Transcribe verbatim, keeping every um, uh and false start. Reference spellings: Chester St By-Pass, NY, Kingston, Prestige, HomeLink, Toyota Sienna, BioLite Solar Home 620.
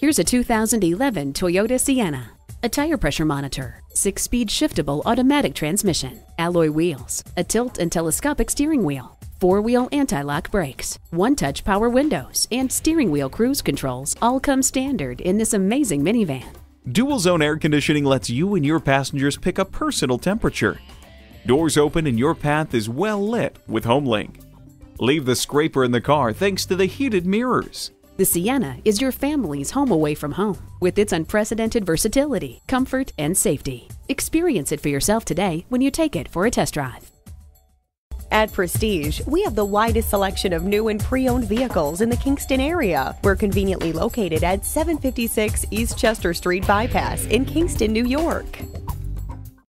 Here's a two thousand eleven Toyota Sienna. A tire pressure monitor, six-speed shiftable automatic transmission, alloy wheels, a tilt and telescopic steering wheel, four-wheel anti-lock brakes, one-touch power windows, and steering wheel cruise controls all come standard in this amazing minivan. Dual-zone air conditioning lets you and your passengers pick a personal temperature. Doors open and your path is well lit with HomeLink. Leave the scraper in the car thanks to the heated mirrors. The Sienna is your family's home away from home with its unprecedented versatility, comfort, and safety. Experience it for yourself today when you take it for a test drive. At Prestige, we have the widest selection of new and pre-owned vehicles in the Kingston area. We're conveniently located at seven fifty-six East Chester Street Bypass in Kingston, New York.